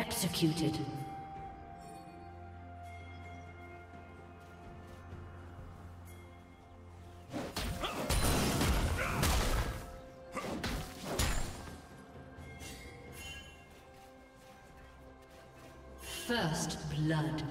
Executed. First blood.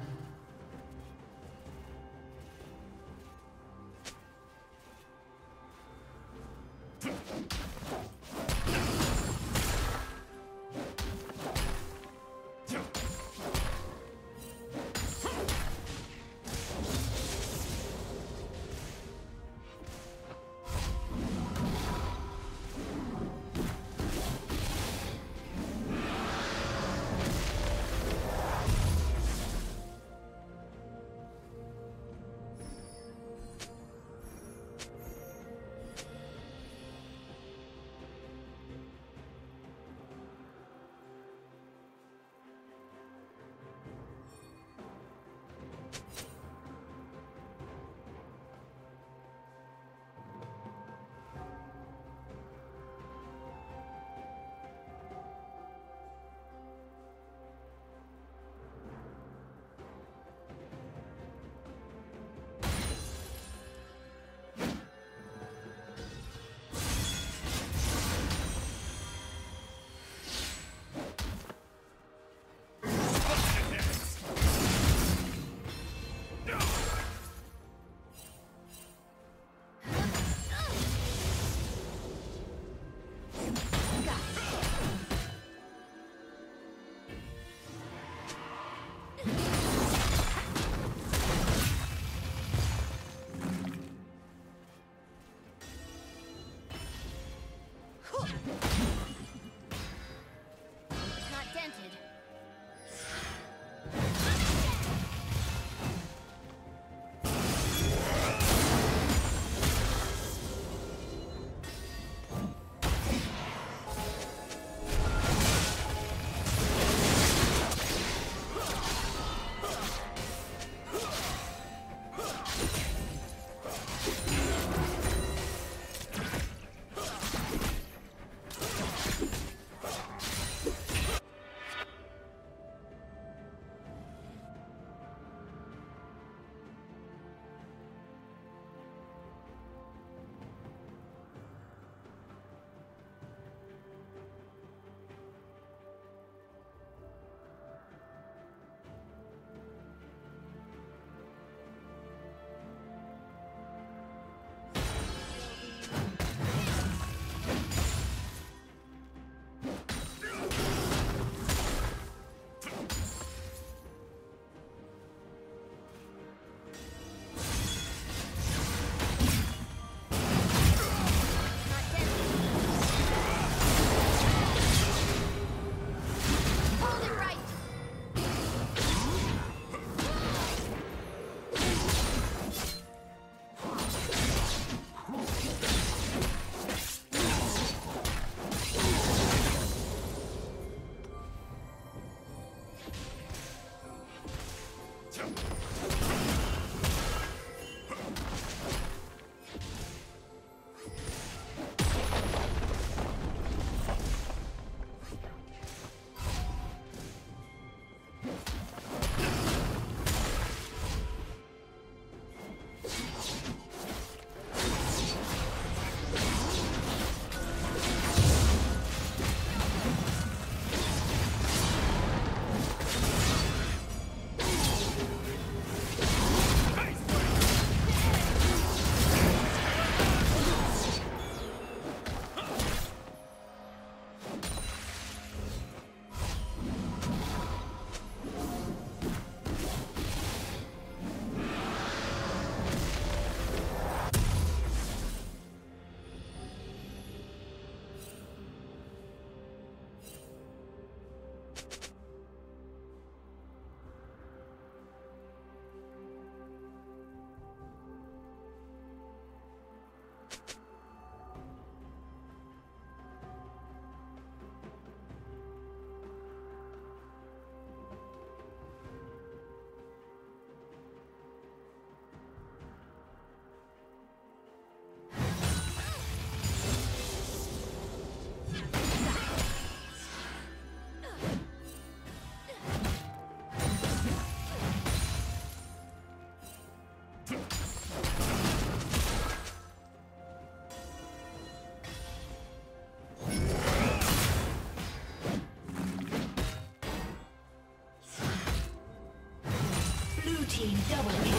team double kill.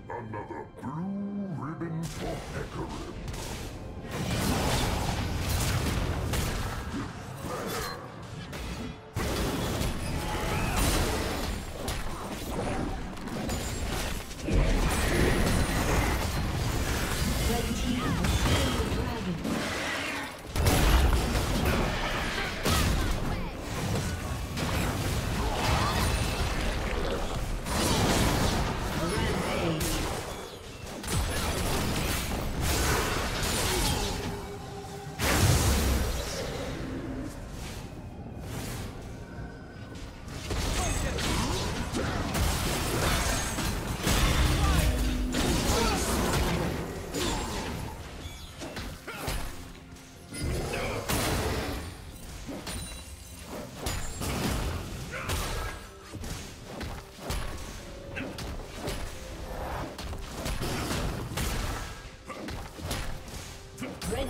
Another blue ribbon for Hecarim.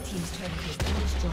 Team's turret has been destroyed.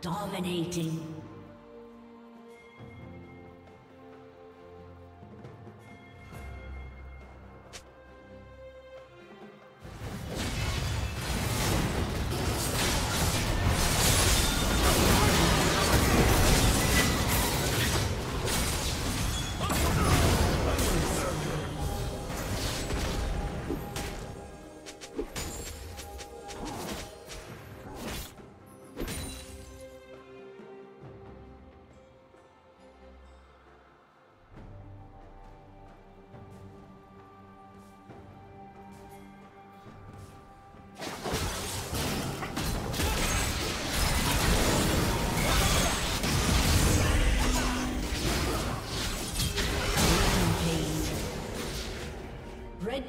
Dominating. Red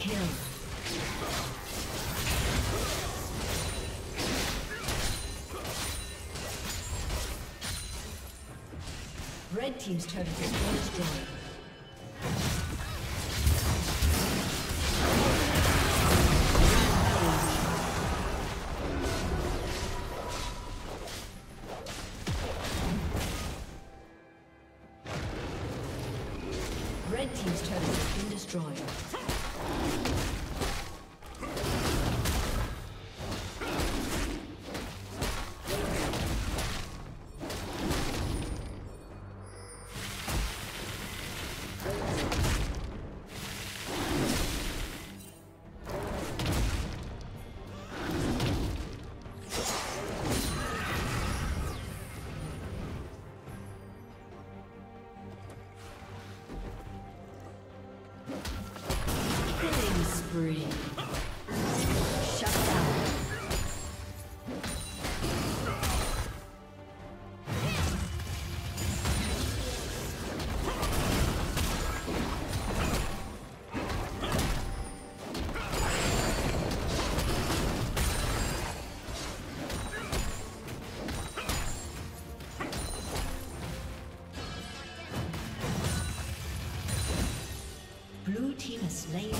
Kill. Red team's turret is destroyed. Red team's turret has been destroyed. Lady.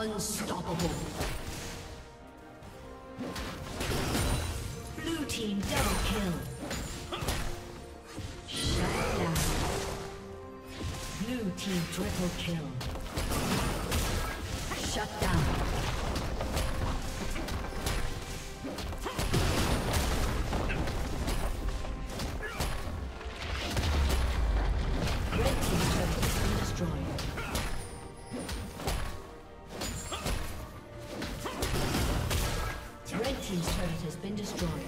Unstoppable. Blue team double kill. Shut down. Blue team triple kill. Shut down. Destroyed.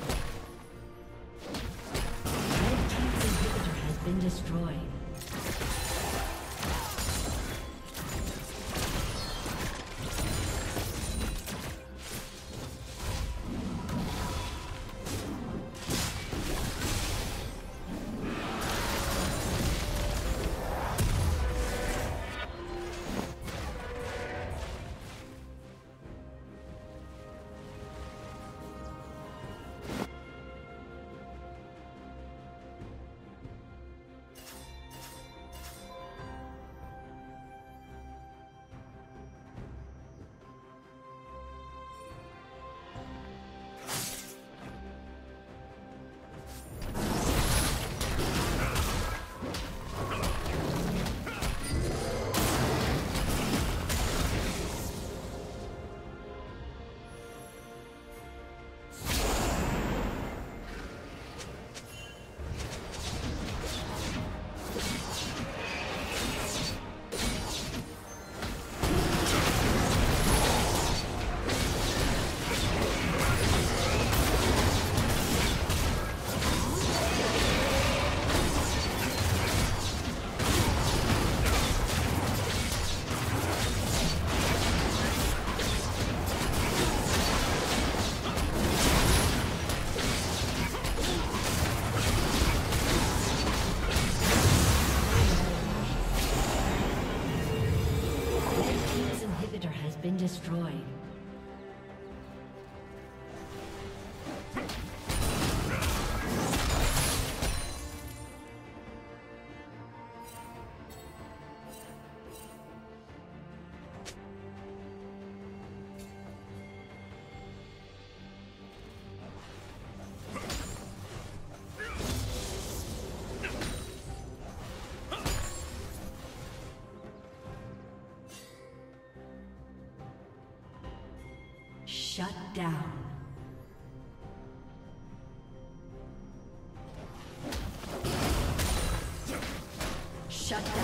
Shut down. Shut down.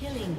Killing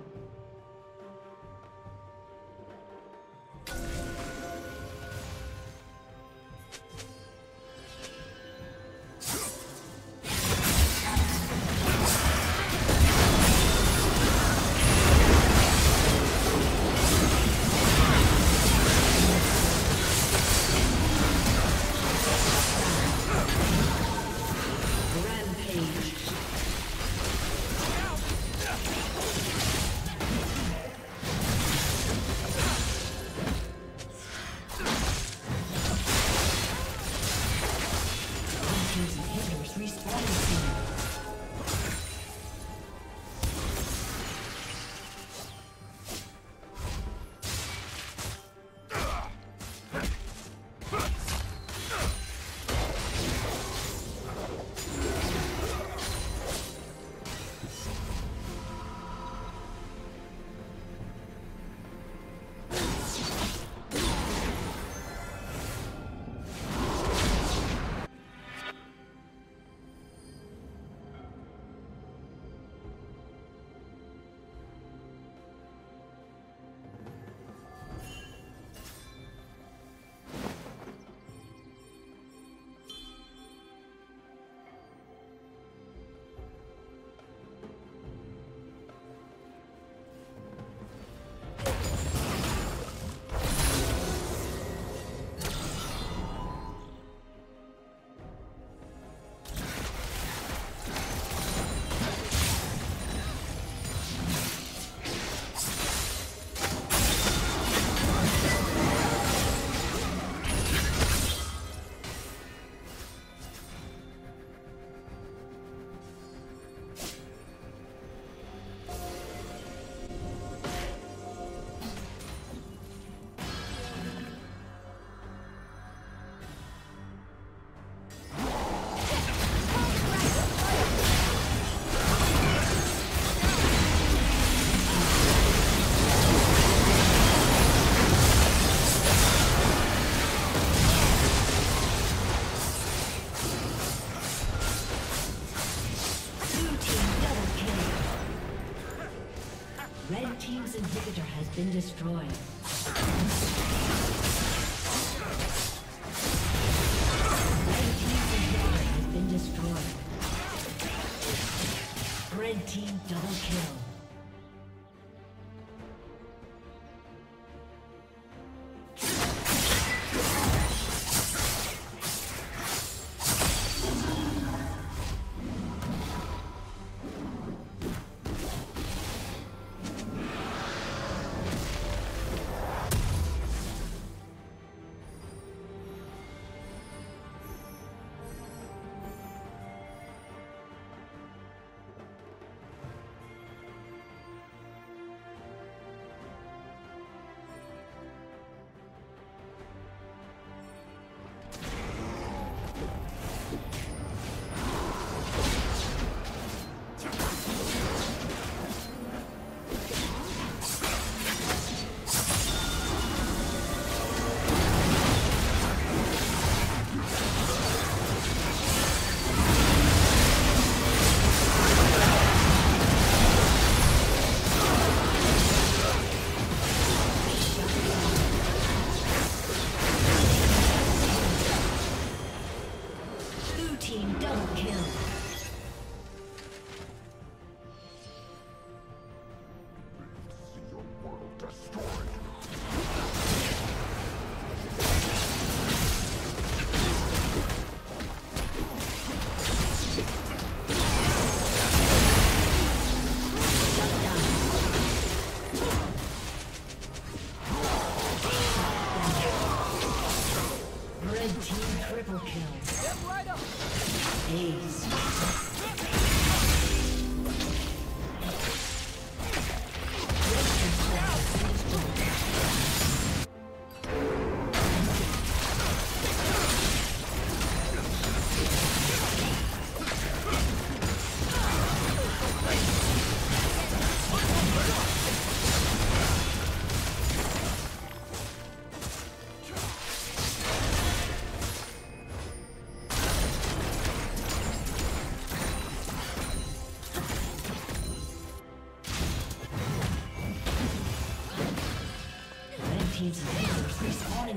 Been destroyed.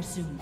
Soon.